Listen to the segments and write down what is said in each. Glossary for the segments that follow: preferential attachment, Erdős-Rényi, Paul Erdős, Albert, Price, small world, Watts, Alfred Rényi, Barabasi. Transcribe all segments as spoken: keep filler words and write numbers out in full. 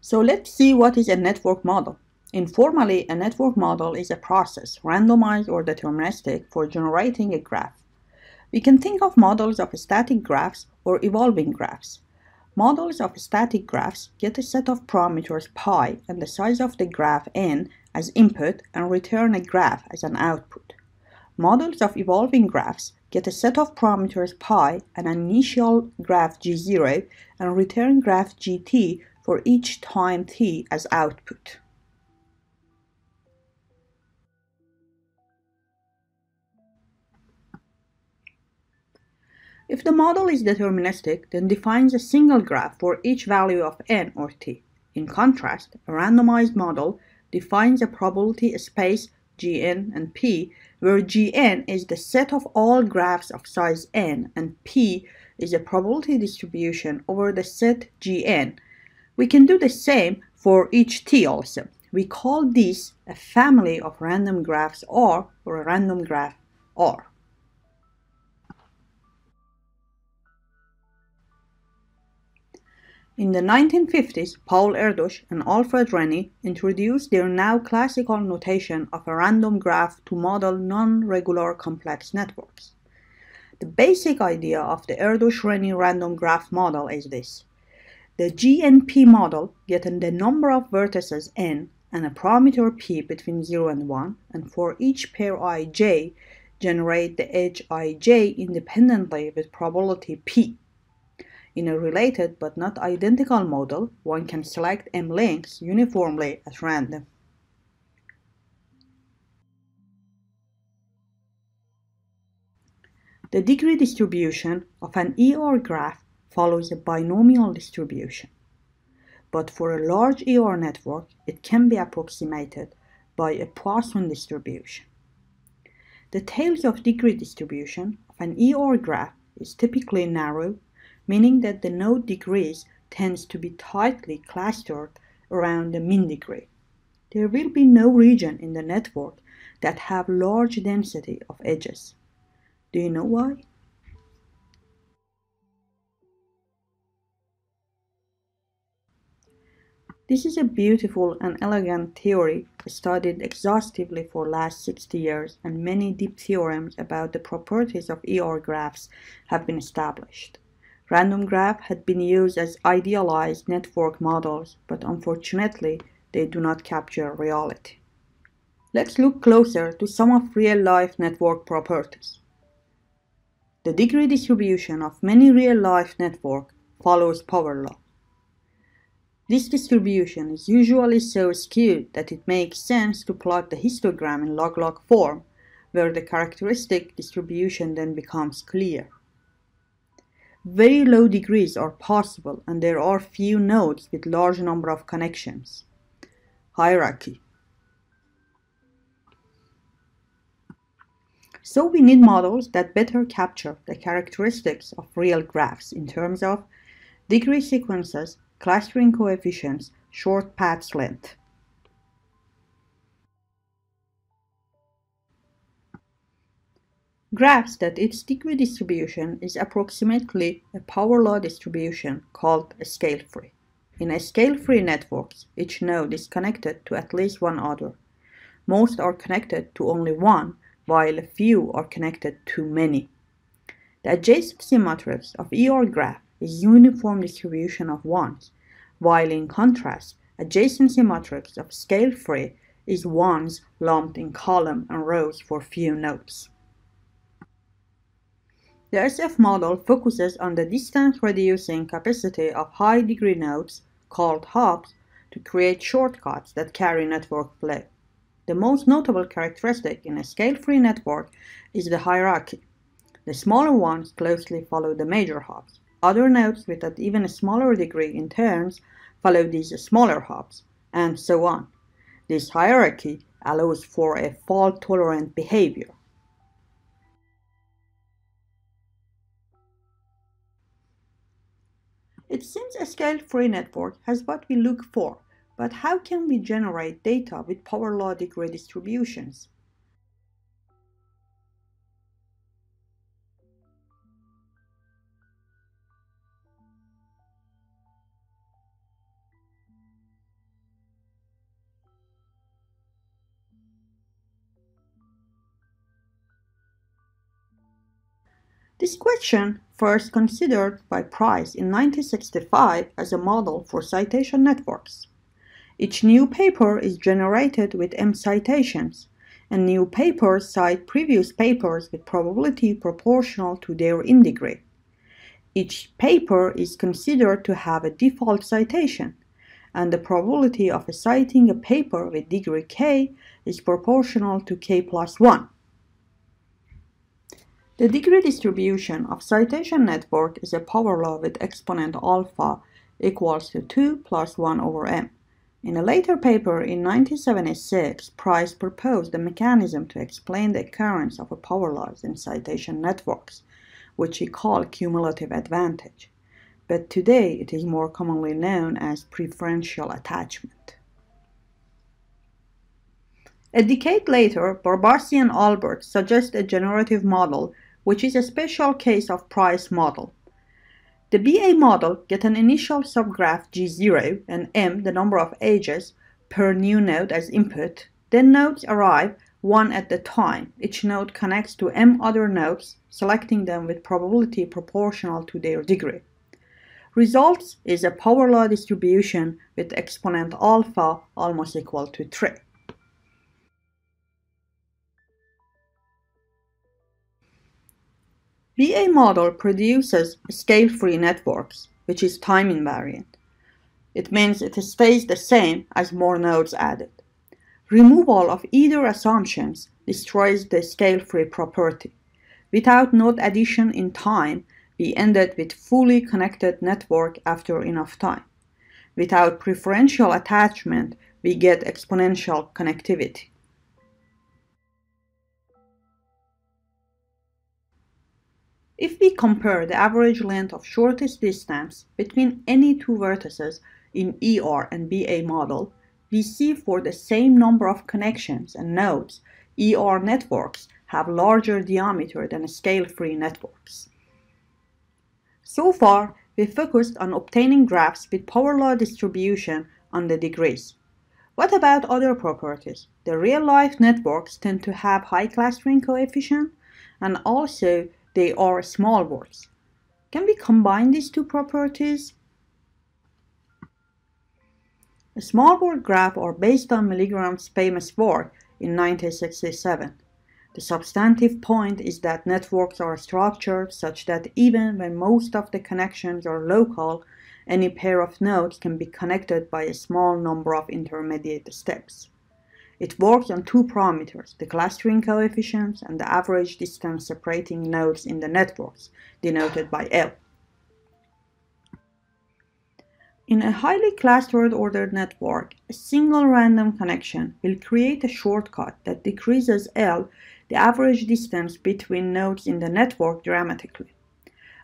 So let's see what is a network model. Informally, a network model is a process, randomized or deterministic, for generating a graph. We can think of models of static graphs or evolving graphs. Models of static graphs get a set of parameters pi and the size of the graph n as input and return a graph as an output. Models of evolving graphs get a set of parameters pi and an initial graph g zero and return graph gt for each time t as output. If the model is deterministic, then defines a single graph for each value of n or t. In contrast, a randomized model defines a probability space gn and p, where gn is the set of all graphs of size n and p is a probability distribution over the set gn. We can do the same for each t also. We call this a family of random graphs R or a random graph R. In the nineteen fifties, Paul Erdős and Alfred Rényi introduced their now classical notation of a random graph to model non-regular complex networks. The basic idea of the Erdős-Rényi random graph model is this. The G N P model gets the number of vertices n and a parameter p between zero and one, and for each pair ij, generate the edge ij independently with probability p. In a related but not identical model, one can select m links uniformly at random. The degree distribution of an E R graph follows a binomial distribution. But for a large E R network, it can be approximated by a Poisson distribution. The tails of degree distribution of an E R graph is typically narrow, meaning that the node degrees tends to be tightly clustered around the mean degree. There will be no region in the network that have large density of edges. Do you know why? This is a beautiful and elegant theory studied exhaustively for the last sixty years, and many deep theorems about the properties of E R graphs have been established. Random graph had been used as idealized network models, but unfortunately, they do not capture reality. Let's look closer to some of real-life network properties. The degree distribution of many real-life networks follows power law. This distribution is usually so skewed that it makes sense to plot the histogram in log-log form, where the characteristic distribution then becomes clear. Very low degrees are possible, and there are few nodes with large number of connections. Hierarchy. So we need models that better capture the characteristics of real graphs in terms of degree sequences, clustering coefficients, short path length. Graphs that its degree distribution is approximately a power law distribution called a scale-free. In a scale-free networks, each node is connected to at least one other. Most are connected to only one, while a few are connected to many. The adjacency matrix of E R graph is uniform distribution of ones, while in contrast, adjacency matrix of scale-free is ones lumped in column and rows for few nodes. The S F model focuses on the distance-reducing capacity of high-degree nodes, called hops, to create shortcuts that carry network flow. The most notable characteristic in a scale-free network is the hierarchy. The smaller ones closely follow the major hops. Other nodes with an even smaller degree in terms follow these smaller hops, and so on. This hierarchy allows for a fault-tolerant behavior. It seems a scale-free network has what we look for, but how can we generate data with power law degree distributions? This question, first considered by Price in nineteen sixty-five as a model for citation networks. Each new paper is generated with m citations, and new papers cite previous papers with probability proportional to their in degree. Each paper is considered to have a default citation, and the probability of citing a paper with degree k is proportional to k plus one. The degree distribution of citation network is a power law with exponent alpha equals to two plus one over m. In a later paper in nineteen seventy-six, Price proposed a mechanism to explain the occurrence of a power laws in citation networks, which he called cumulative advantage, but today it is more commonly known as preferential attachment. A decade later, Barabasi and Albert suggest a generative model, which is a special case of Price model. The B A model gets an initial subgraph G zero and m, the number of edges, per new node as input. Then nodes arrive one at a time. Each node connects to m other nodes, selecting them with probability proportional to their degree. Results is a power law distribution with exponent alpha almost equal to three. B A model produces scale-free networks, which is time invariant. It means it stays the same as more nodes added. Removal of either assumptions destroys the scale-free property. Without node addition in time, we ended with fully connected network after enough time. Without preferential attachment, we get exponential connectivity. If we compare the average length of shortest distance between any two vertices in E R and B A model, we see for the same number of connections and nodes, E R networks have larger diameter than scale-free networks. So far, we focused on obtaining graphs with power law distribution on the degrees. What about other properties? The real-life networks tend to have high clustering coefficient, and also they are small words. Can we combine these two properties? A small word graph are based on Milligram's famous work in nineteen sixty-seven. The substantive point is that networks are structured such that even when most of the connections are local, any pair of nodes can be connected by a small number of intermediate steps. It works on two parameters, the clustering coefficients and the average distance separating nodes in the networks, denoted by L. In a highly clustered ordered network, a single random connection will create a shortcut that decreases L, the average distance between nodes in the network, dramatically.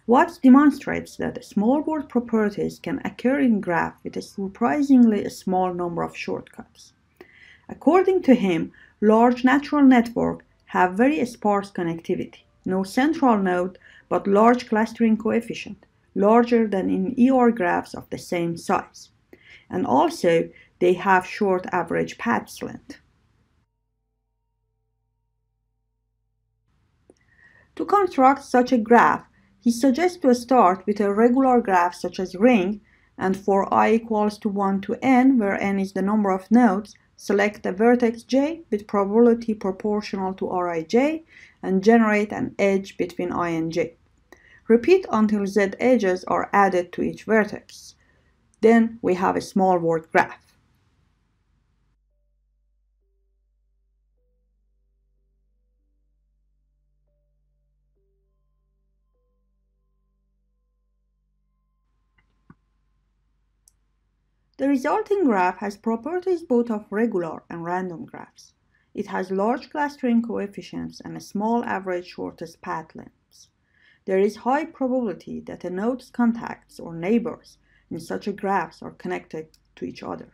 Watts demonstrates that small word properties can occur in graph with a surprisingly small number of shortcuts. According to him, large natural networks have very sparse connectivity, no central node, but large clustering coefficient, larger than in E R graphs of the same size. And also, they have short average path length. To construct such a graph, he suggests to start with a regular graph such as ring, and for I equals to one to n, where n is the number of nodes, select a vertex j with probability proportional to rij and generate an edge between I and j. Repeat until z edges are added to each vertex. Then we have a small word graph. The resulting graph has properties both of regular and random graphs. It has large clustering coefficients and a small average shortest path lengths. There is high probability that a node's contacts or neighbors in such a graph are connected to each other.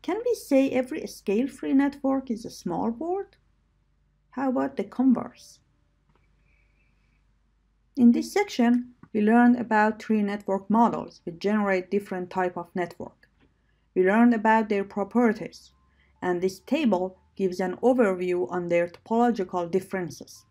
Can we say every scale-free network is a small word? How about the converse? In this section, we learned about three network models which generate different types of network. We learned about their properties, and this table gives an overview on their topological differences.